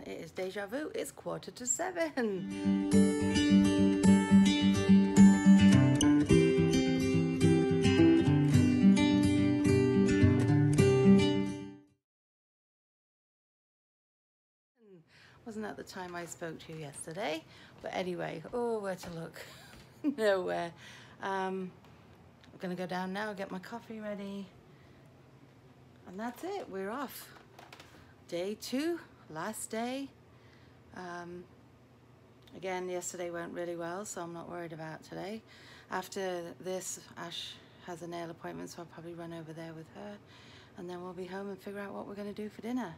everyone, it is Deja Vu. It's 7:15. Wasn't that the time I spoke to you yesterday? But anyway, oh, where to look? Nowhere. I'm gonna go down now, get my coffee ready. And that's it, we're off. Day 2, last day. Again, yesterday went really well, so I'm not worried about today. After this, Ash has a nail appointment, so I'll probably run over there with her. And then we'll be home and figure out what we're gonna do for dinner.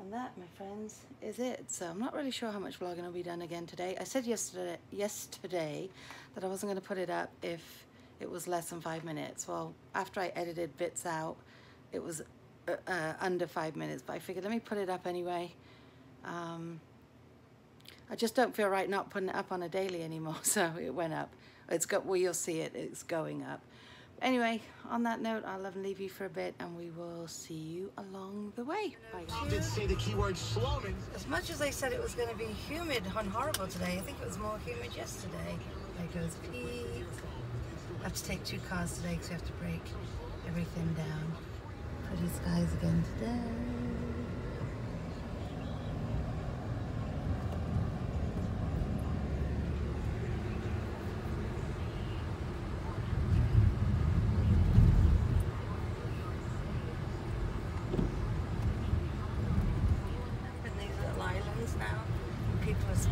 And that, my friends, is it. So I'm not really sure how much vlogging will be done again today. I said yesterday that I wasn't going to put it up if it was less than 5 minutes. Well, after I edited bits out, it was under 5 minutes. But I figured, let me put it up anyway. I just don't feel right not putting it up on a daily anymore. So it went up. It's got, well, you'll see it. It's going up. Anyway, on that note, I'll love and leave you for a bit, and we will see you along the way. I did say the keyword Sloman. As much as they said it was going to be humid and horrible today, I think it was more humid yesterday. There goes Pete. I have to take 2 cars today because we have to break everything down. Pretty skies again today.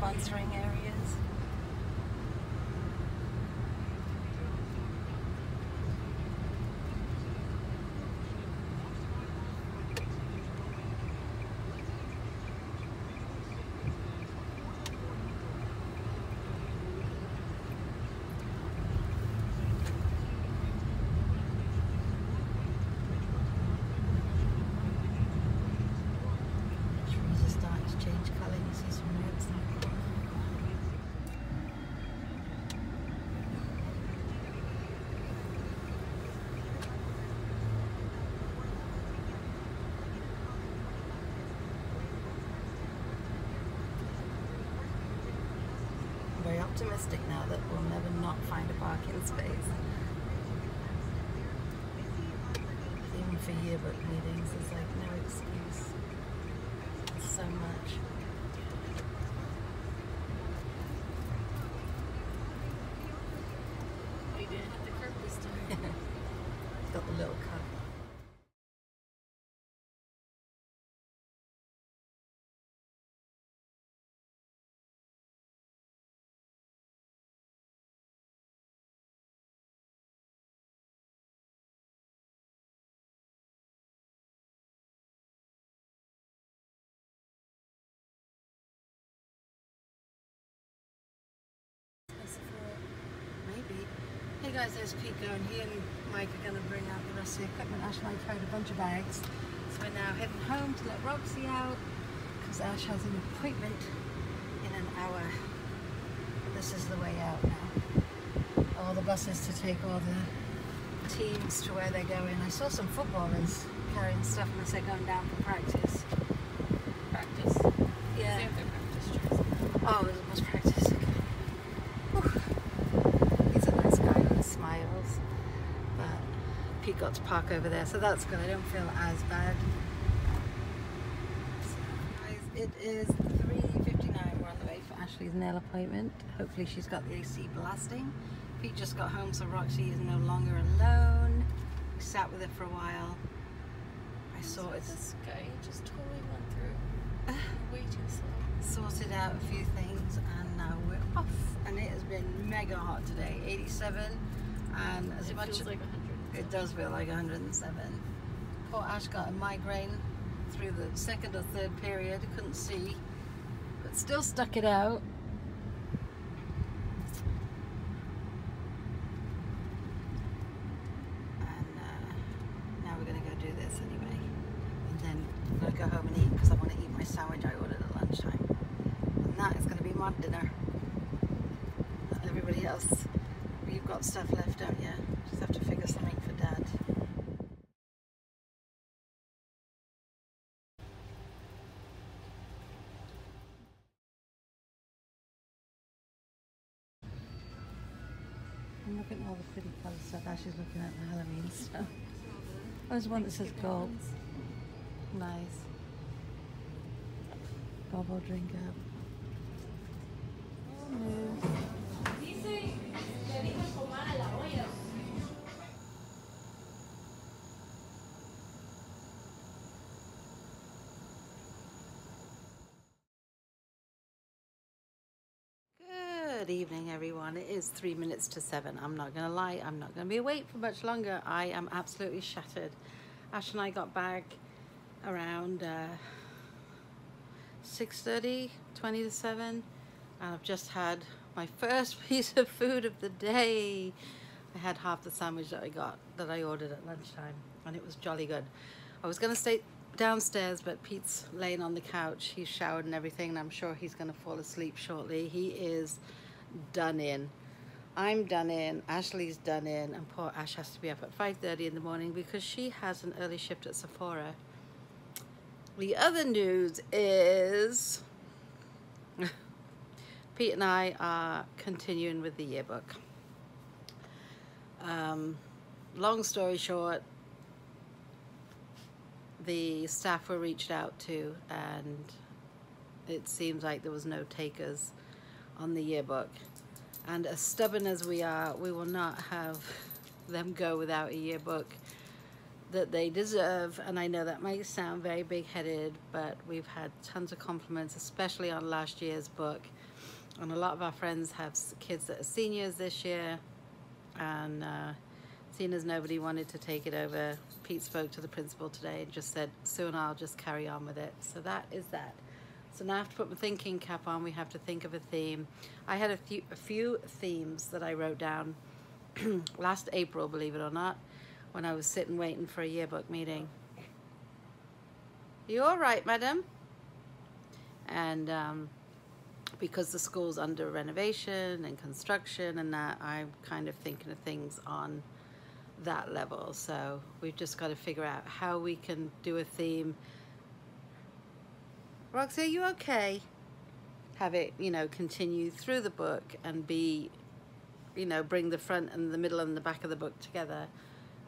Sponsoring areas. Optimistic now that we'll never not find a parking space. Even for yearbook meetings, it's like no excuse. It's so much. We didn't have the curb this time. It's got the little cup. Hey guys, there's Pete going. He and Mike are going to bring out the rest of the equipment. Ash and I carried a bunch of bags. So we're now heading home to let Roxy out because Ash has an appointment in an hour. This is the way out now. All the buses to take all the teams to where they're going. I saw some footballers carrying stuff unless they're going down for practice. Practice? Yeah. They have their practice choice. Oh, it was practice. Got to park over there, so that's good. I don't feel as bad. So guys, it is 3:59. We're on the way for Ashley's nail appointment. Hopefully she's got the AC blasting. Pete just got home, so Roxy is no longer alone. We sat with her for a while. I saw it. This guy just totally went through way too slow. Sorted out a few things, and now we're off. And it has been mega hot today. 87, and as it much feels like 100. It does feel like 107. Poor Ash got a migraine through the 2nd or 3rd period. Couldn't see, but still stuck it out. And now we're going to go do this anyway. And then I'm going to go home and eat because I want to eat my sandwich I ordered at lunchtime. And that is going to be my dinner. Not everybody else. You've got stuff left, don't you? Just have to figure something for Dad. look at all the pretty colour stuff. Ashley's looking at the Halloween stuff. Oh, there's one that says gold. Nice. Bobo drink up. Good evening, everyone. It is 7:03. I'm not gonna lie, I'm not gonna be awake for much longer. I am absolutely shattered. Ash and I got back around 6:30, 6:40, and I've just had my first piece of food of the day. I had half the sandwich that I ordered at lunchtime, and it was jolly good. I was gonna stay downstairs, but Pete's laying on the couch. He's showered and everything, and I'm sure he's gonna fall asleep shortly. He is done in. I'm done in, Ashley's done in, and poor Ash has to be up at 5:30 in the morning because she has an early shift at Sephora. The other news is Pete and I are continuing with the yearbook. Long story short, the staff were reached out to, and it seems like there was no takers on the yearbook. And as stubborn as we are, we will not have them go without a yearbook that they deserve. And I know that might sound very big-headed, but we've had tons of compliments, especially on last year's book. And a lot of our friends have kids that are seniors this year, and seeing as nobody wanted to take it over, Pete spoke to the principal today and just said, Sue and I'll just carry on with it. So that is that. So now I have to put my thinking cap on. We have to think of a theme. I had a few themes that I wrote down last April, believe it or not, when I was sitting waiting for a yearbook meeting. You all right, madam? And because the school's under renovation and construction and that, I'm kind of thinking of things on that level. So we've just got to figure out how we can do a theme. Roxy, are you okay? Have it, you know, continue through the book and be, you know, bring the front and the middle and the back of the book together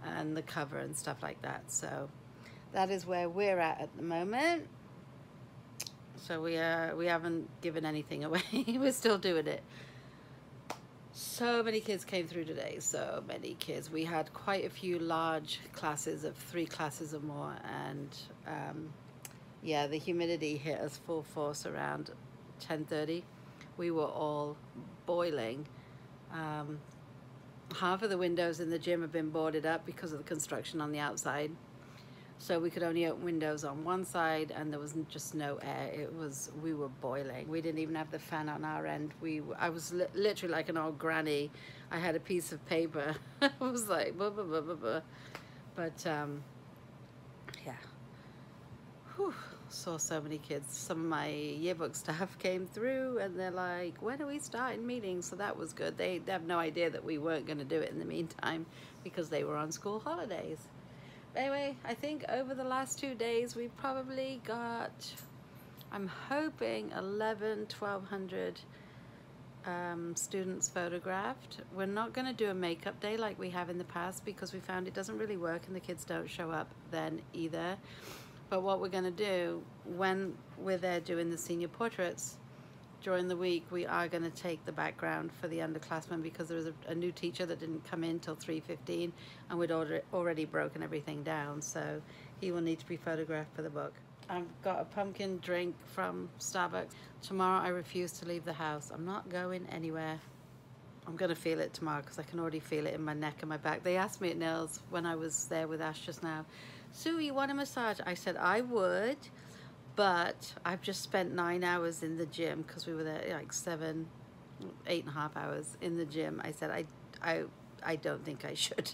and the cover and stuff like that. So that is where we're at the moment. So we haven't given anything away. We're still doing it. So many kids came through today, so many kids. We had quite a few large classes of 3 classes or more, and yeah, the humidity hit us full force around 10:30. We were all boiling. Half of the windows in the gym have been boarded up because of the construction on the outside. So we could only open windows on one side, and there was just no air. It was, we were boiling. We didn't even have the fan on our end. I was literally like an old granny. I had a piece of paper. I was like, blah, blah, blah, blah, blah. But yeah. Whew, saw so many kids. Some of my yearbook staff came through and they're like, when are we starting meetings? So that was good. They have no idea that we weren't going to do it in the meantime because they were on school holidays. But anyway, I think over the last 2 days we probably got, I'm hoping, 1,200 students photographed. We're not going to do a makeup day like we have in the past because we found it doesn't really work and the kids don't show up then either. But what we're going to do when we're there doing the senior portraits during the week, we are going to take the background for the underclassmen because there was a new teacher that didn't come in till 3:15 and we'd already broken everything down. So he will need to be photographed for the book. I've got a pumpkin drink from Starbucks. Tomorrow I refuse to leave the house. I'm not going anywhere. I'm going to feel it tomorrow because I can already feel it in my neck and my back. They asked me at Nils when I was there with Ash just now, Sue, you want a massage? I said I would, but I've just spent 9 hours in the gym because we were there like 8.5 hours in the gym. I said, I don't think I should.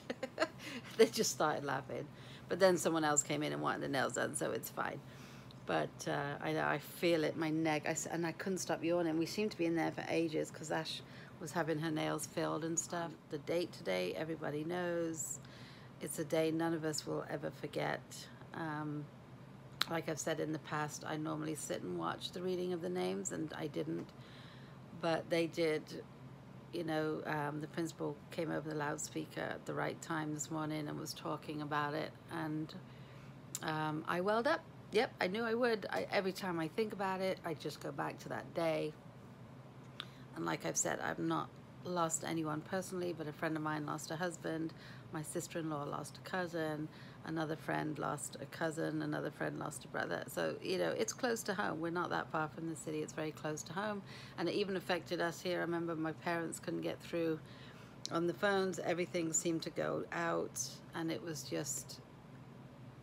They just started laughing. But then someone else came in and wanted the nails done, so it's fine. But I feel it, my neck, and I couldn't stop yawning. We seemed to be in there for ages because Ash was having her nails filled and stuff. The date today, everybody knows. It's a day none of us will ever forget. Like I've said in the past, I normally sit and watch the reading of the names, and I didn't. But they did, you know, the principal came over the loudspeaker at the right time this morning and was talking about it, and I welled up. Yep, I knew I would. Every time I think about it, I just go back to that day. And like I've said, I've not lost anyone personally, but a friend of mine lost a husband, my sister-in-law lost a cousin, another friend lost a cousin, another friend lost a brother. So, you know, it's close to home. We're not that far from the city. It's very close to home. And it even affected us here. I remember my parents couldn't get through on the phones. Everything seemed to go out, and it was just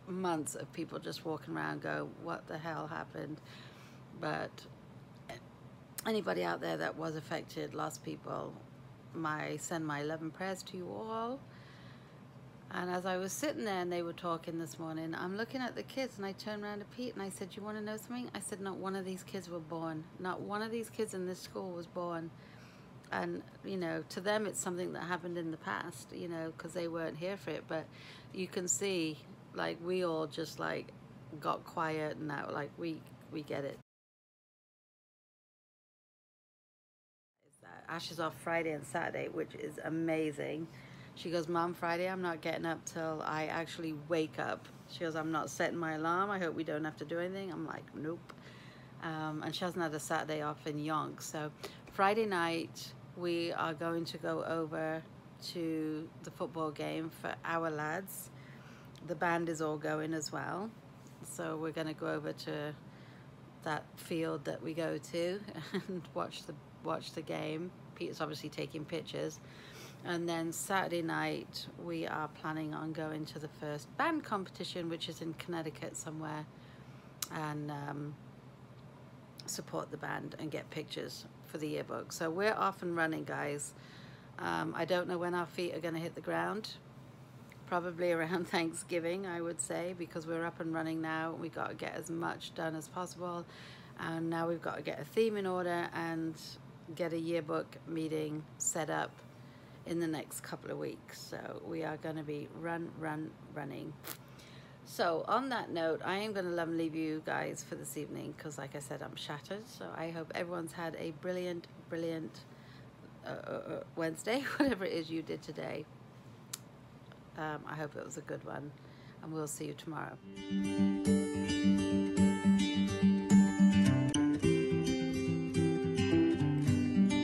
months of people just walking around going, what the hell happened? But anybody out there that was affected, lost people, I send my love and prayers to you all. And as I was sitting there and they were talking this morning, I'm looking at the kids, and I turned around to Pete and I said, you want to know something? I said, not one of these kids were born. Not one of these kids in this school was born. And, you know, to them it's something that happened in the past, you know, because they weren't here for it. But you can see, like, we all just, like, got quiet, and now, like, we get it. Ashes off Friday and Saturday, which is amazing. She goes, Mom, Friday I'm not getting up till I actually wake up. She goes, I'm not setting my alarm. I hope we don't have to do anything. I'm like, nope. And she hasn't had a Saturday off in yonks. So Friday night we are going to go over to the football game for our lads. The band is all going as well. So we're going to go over to that field that we go to and watch the game. Pete's obviously taking pictures. And then Saturday night we are planning on going to the first band competition, which is in Connecticut somewhere, and support the band and get pictures for the yearbook. So we're off and running, guys. I don't know when our feet are going to hit the ground. Probably around Thanksgiving, I would say, because we're up and running now. We got to get as much done as possible, and now we've got to get a theme in order and get a yearbook meeting set up in the next couple of weeks. So we are going to be running. So on that note, I am going to leave you guys for this evening, because like I said, I'm shattered. So I hope everyone's had a brilliant Wednesday, whatever it is you did today. I hope it was a good one, and we'll see you tomorrow.